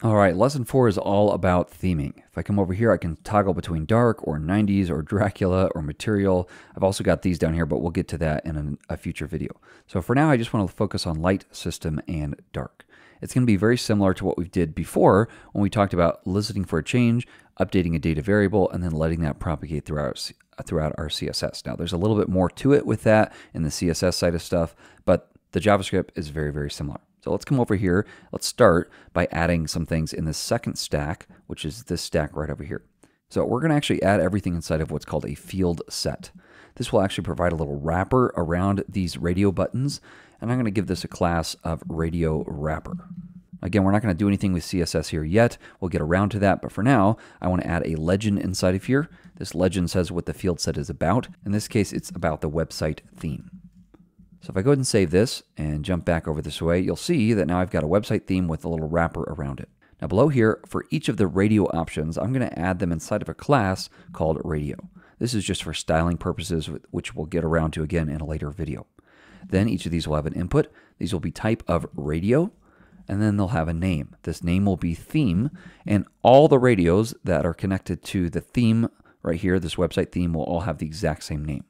All right, lesson 4 is all about theming. If I come over here, I can toggle between dark or 90s or Dracula or material. I've also got these down here, but we'll get to that in a future video. So for now, I just want to focus on light, system, and dark. It's going to be very similar to what we did before when we talked about listening for a change, updating a data variable, and then letting that propagate throughout our CSS. Now, there's a little bit more to it with that in the CSS side of stuff, but the JavaScript is very, very similar. So let's come over here. Let's start by adding some things in the second stack, which is this stack right over here. So we're going to actually add everything inside of what's called a field set. This will actually provide a little wrapper around these radio buttons, and I'm going to give this a class of radio wrapper. Again, we're not going to do anything with CSS here yet. We'll get around to that, but for now, I want to add a legend inside of here. This legend says what the field set is about. In this case, it's about the website theme. So if I go ahead and save this and jump back over this way, you'll see that now I've got a website theme with a little wrapper around it. Now below here, for each of the radio options, I'm going to add them inside of a class called radio. This is just for styling purposes, which we'll get around to again in a later video. Then each of these will have an input. These will be type of radio, and then they'll have a name. This name will be theme, and all the radios that are connected to the theme right here, this website theme, will all have the exact same name.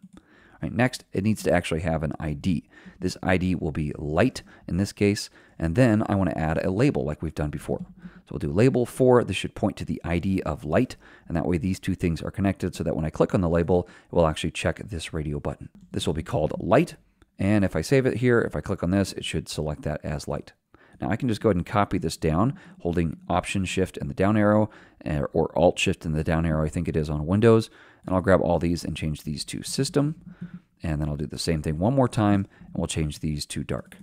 All right, next, it needs to actually have an ID. This ID will be light in this case, and then I want to add a label like we've done before. So we'll do label for, this should point to the ID of light, and that way these two things are connected so that when I click on the label, it will actually check this radio button. This will be called light, and if I save it here, if I click on this, it should select that as light. Now I can just go ahead and copy this down, holding Option Shift and the down arrow, or Alt Shift and the down arrow, I think it is on Windows, and I'll grab all these and change these to System, and then I'll do the same thing one more time, and we'll change these to Dark.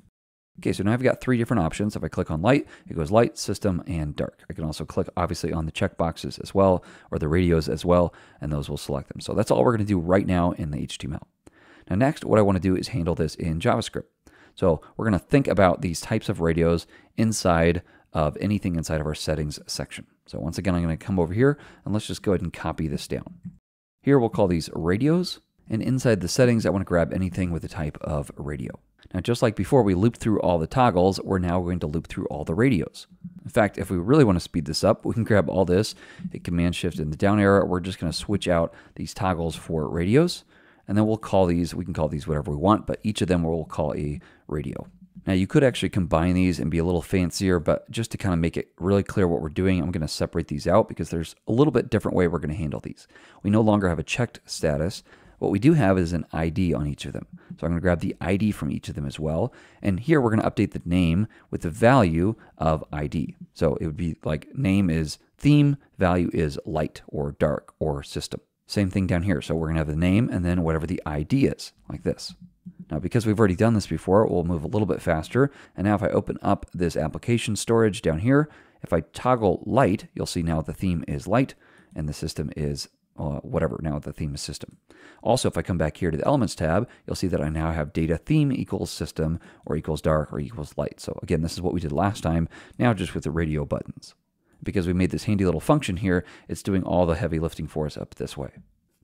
Okay, so now I've got three different options. If I click on Light, it goes Light, System, and Dark. I can also click, obviously, on the checkboxes as well, or the radios as well, and those will select them. So that's all we're going to do right now in the HTML. Now next, what I want to do is handle this in JavaScript. So we're going to think about these types of radios inside of anything inside of our settings section. So once again, I'm going to come over here, and let's just go ahead and copy this down. Here we'll call these radios, and inside the settings, I want to grab anything with the type of radio. Now, just like before we looped through all the toggles, we're now going to loop through all the radios. In fact, if we really want to speed this up, we can grab all this, hit Command Shift and the down arrow. We're just going to switch out these toggles for radios, and then we'll call these, we can call these whatever we want, but each of them we'll call a radio. Now you could actually combine these and be a little fancier, but just to kind of make it really clear what we're doing, I'm going to separate these out because there's a little bit different way we're going to handle these. We no longer have a checked status. What we do have is an ID on each of them. So I'm going to grab the ID from each of them as well. And here we're going to update the name with the value of ID. So it would be like name is theme, value is light or dark or system. Same thing down here. So we're going to have the name and then whatever the ID is, like this. Now, because we've already done this before, we'll move a little bit faster. And now if I open up this application storage down here, if I toggle light, you'll see now the theme is light and the system is whatever. Now the theme is system. Also, if I come back here to the elements tab, you'll see that I now have data theme equals system or equals dark or equals light. So again, this is what we did last time, now just with the radio buttons. Because we made this handy little function here, it's doing all the heavy lifting for us up this way.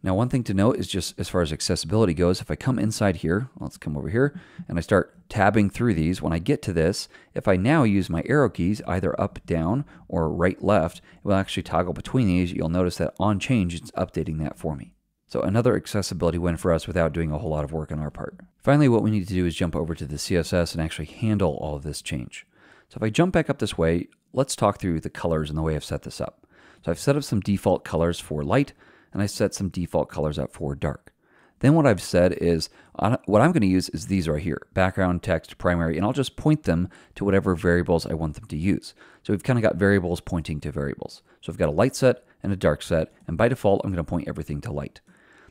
Now, one thing to note is just as far as accessibility goes, if I come inside here, let's come over here, and I start tabbing through these, when I get to this, if I now use my arrow keys, either up, down, or right, left, it will actually toggle between these. You'll notice that on change, it's updating that for me. So another accessibility win for us without doing a whole lot of work on our part. Finally, what we need to do is jump over to the CSS and actually handle all of this change. So if I jump back up this way, let's talk through the colors and the way I've set this up. So I've set up some default colors for light, and I set some default colors up for dark. Then what I've said is, what I'm going to use is these right here, background, text, primary, and I'll just point them to whatever variables I want them to use. So we've kind of got variables pointing to variables. So I've got a light set and a dark set, and by default, I'm going to point everything to light.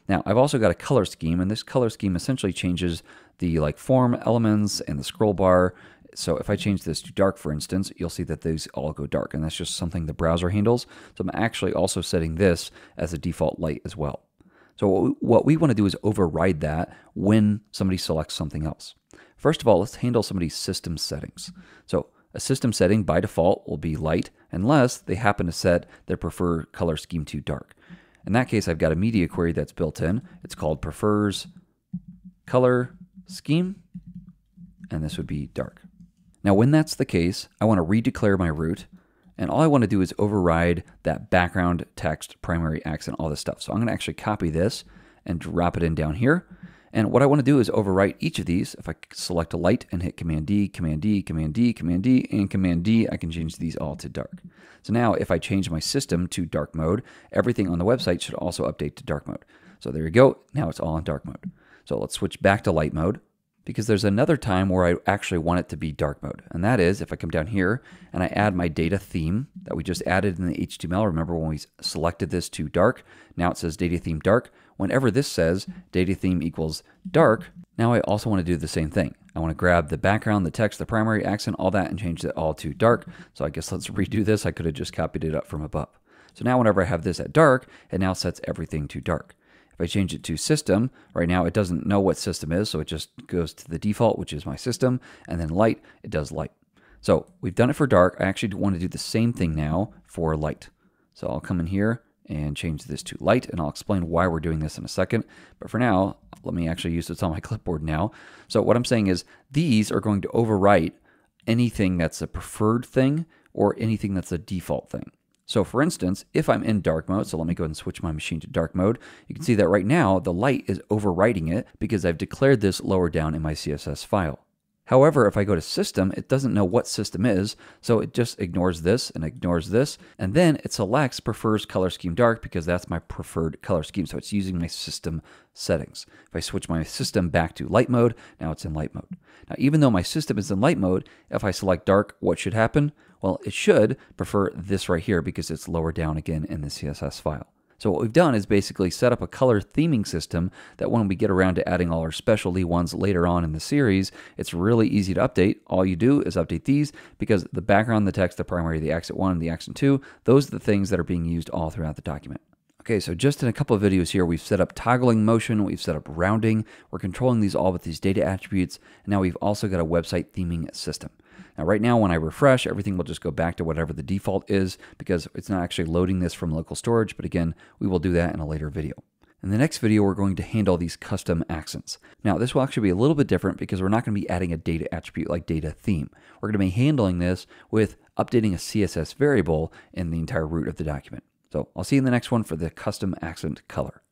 Now, I've also got a color scheme, and this color scheme essentially changes the form elements and the scroll bar. So if I change this to dark, for instance, you'll see that these all go dark, and that's just something the browser handles. So I'm actually also setting this as a default light as well. So what we want to do is override that when somebody selects something else. First of all, let's handle somebody's system settings. So a system setting by default will be light unless they happen to set their preferred color scheme to dark. In that case, I've got a media query that's built in. It's called prefers color scheme, and this would be dark. Now, when that's the case, I want to redeclare my root, And all I want to do is override that background text, primary accent, all this stuff. So I'm going to actually copy this and drop it in down here. And what I want to do is overwrite each of these. If I select a light and hit Command D, Command D, Command D, Command D, and Command D, I can change these all to dark. So now if I change my system to dark mode, everything on the website should also update to dark mode. So there you go. Now it's all in dark mode. So let's switch back to light mode, because there's another time where I actually want it to be dark mode. And that is if I come down here and I add my data theme that we just added in the HTML. Remember when we selected this to dark, now it says data theme dark. Whenever this says data theme equals dark, now I also want to do the same thing. I want to grab the background, the text, the primary accent, all that, and change it all to dark. So I guess let's redo this. I could have just copied it up from above. So now whenever I have this at dark, it now sets everything to dark. If I change it to system, right now it doesn't know what system is, so it just goes to the default, which is my system, and then light, it does light. So we've done it for dark. I actually want to do the same thing now for light. So I'll come in here and change this to light, and I'll explain why we're doing this in a second. But for now, let me actually use what's on my clipboard now. So what I'm saying is these are going to overwrite anything that's a preferred thing or anything that's a default thing. So for instance, if I'm in dark mode, so let me go ahead and switch my machine to dark mode, you can see that right now the light is overriding it because I've declared this lower down in my CSS file. However, if I go to system, it doesn't know what system is, so it just ignores this, and then it selects prefers color scheme dark because that's my preferred color scheme, so it's using my system settings. If I switch my system back to light mode, now it's in light mode. Now, even though my system is in light mode, if I select dark, what should happen? Well, it should prefer this right here because it's lower down again in the CSS file. So what we've done is basically set up a color theming system that when we get around to adding all our specialty ones later on in the series, it's really easy to update. All you do is update these because the background, the text, the primary, the accent 1, and the accent 2, those are the things that are being used all throughout the document. Okay, so just in a couple of videos here, we've set up toggling motion, we've set up rounding, we're controlling these all with these data attributes, and now we've also got a website theming system. Now right now when I refresh, everything will just go back to whatever the default is because it's not actually loading this from local storage, but again, we will do that in a later video. In the next video, we're going to handle these custom accents. Now this will actually be a little bit different because we're not going to be adding a data attribute like data theme. We're going to be handling this with updating a CSS variable in the entire root of the document. So I'll see you in the next one for the custom accent color.